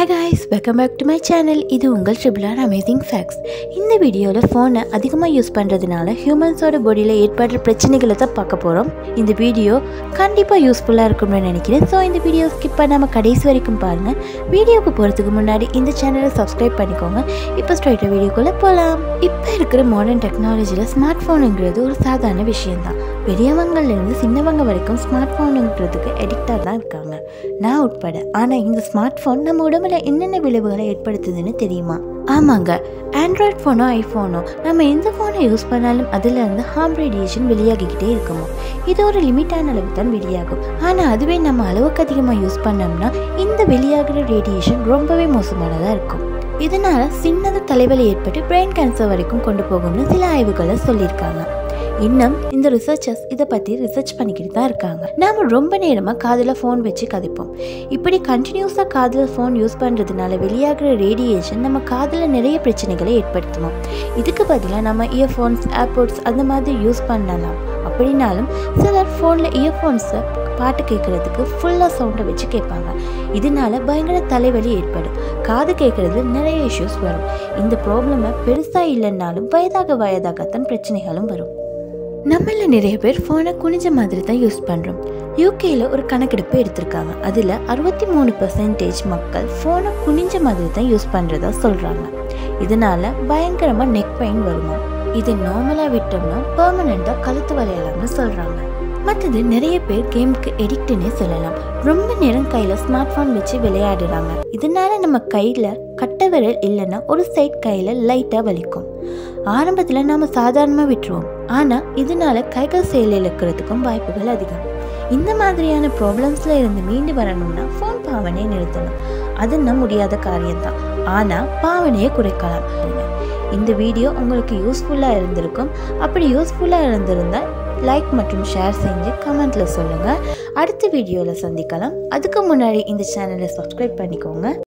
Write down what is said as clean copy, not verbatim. Hi guys, welcome back to my channel. This is Tribular Amazing Facts. In this video, the phone is used to use humans' body. In this video, it is useful. So, in this video, skip the video. Subscribe to this channel. Now, in modern technology, smartphone is a common thing. Smartphone is addicted to smartphone. என்னென்ன விளைவுகளை ஏற்படுத்துதுன்னு தெரியுமா? ஆமாங்க, Android phone or iPhone நம்ம எந்த phone use பண்ணாலும் அதில இருந்து harm radiation வெளியாகிட்டே இருக்கும். இது ஒரு லிமிட்டான அளவு தான் வெளியாகும். ஆனா அதுவே நம்ம அளவுக்கு அதிகமா யூஸ் பண்ணோம்னா இந்த வெளியாகிற radiation ரொம்பவே மோசமானதா இருக்கும். இதனால சின்னது தலைவலி ஏற்பட்டு brain cancer வரைக்கும் கொண்டு போகும்னு சில ஆய்வுகளை சொல்லிருக்காங்க. இன்னும் இந்த ரிசர்ச்சர்ஸ் இத பத்தி ரிசர்ச் பண்ணிக்கிட்டு தான் இருக்காங்க. நாம ரொம்ப நேரமா காதுல ஃபோன் வச்சு கதைப்போம். இப்படி கண்டினியூஸா காதுல ஃபோன் யூஸ் பண்றதுனால வெளியாகிற ரேடியேஷன் நம்ம காதுல நிறைய பிரச்சனைகளை ஏற்படுத்தும். இதுக்கு பதிலா நம்ம இயர்ஃபோன்ஸ், ஏர்போட்ஸ் அந்த மாதிரி யூஸ் பண்ணலாம். அப்படினாலும் சிலர் ஃபோன்ல இயர்ஃபோன்ஸ் பாட்டு கேட்கிறதுக்கு ஃபுல்லா சவுண்ட வச்சு கேட்பாங்க. இதனால பயங்கர தலைவலி ஏற்படும். காது கேட்கறது நிறைய இஷ்யூஸ் வரும். இந்த ப்ராப்ளம் பெருசா இல்லைனாலும் வயதாகத்தான் பிரச்சனைகளும் வரும். நம்மள நிறைய பேர் ஃபோனை குனிஞ்ச மாதிரி தான் யூஸ் பண்ணுறோம். யூகேயில் ஒரு கணக்கெடுப்பு எடுத்திருக்காங்க. அதில் 63% மக்கள் ஃபோனை குனிஞ்ச மாதிரி தான் யூஸ் பண்ணுறதா சொல்கிறாங்க. இதனால பயங்கரமாக நெக் பெயின் வருமா? இது நார்மலாக விட்டோம்னா பெர்மனெண்ட்டாக கழுத்து வளையலாம்னு சொல்கிறாங்க. மற்றது நிறைய பேர் கேமுக்கு எடிக்ட்னே சொல்லலாம். ரொம்ப நேரம் கையில் ஸ்மார்ட் ஃபோன் வச்சு விளையாடுறாங்க. இதனால நம்ம கையில் கட்ட விரல் இல்லைன்னா ஒரு சைட் கையில் லைட்டாக வலிக்கும். ஆரம்பத்தில் நாம் சாதாரணமாக விட்டுருவோம். ஆனால் இதனால கைகள் செயல் இழக்கிறதுக்கும் வாய்ப்புகள் அதிகம். இந்த மாதிரியான ப்ராப்ளம்ஸில் இருந்து மீண்டு வரணும்னா ஃபோன் பாவனையை நிறுத்தணும். அது நம்ம முடியாத காரியம்தான். ஆனால் பாவனையை குறைக்கலாம். இந்த வீடியோ உங்களுக்கு யூஸ்ஃபுல்லாக இருந்திருக்கும். அப்படி யூஸ்ஃபுல்லாக இருந்திருந்தால் லைக் மற்றும் ஷேர் செஞ்சு கமெண்ட்டில் சொல்லுங்கள். அடுத்த வீடியோவில் சந்திக்கலாம். அதுக்கு முன்னாடி இந்த சேனலை சப்ஸ்கிரைப் பண்ணிக்கோங்க.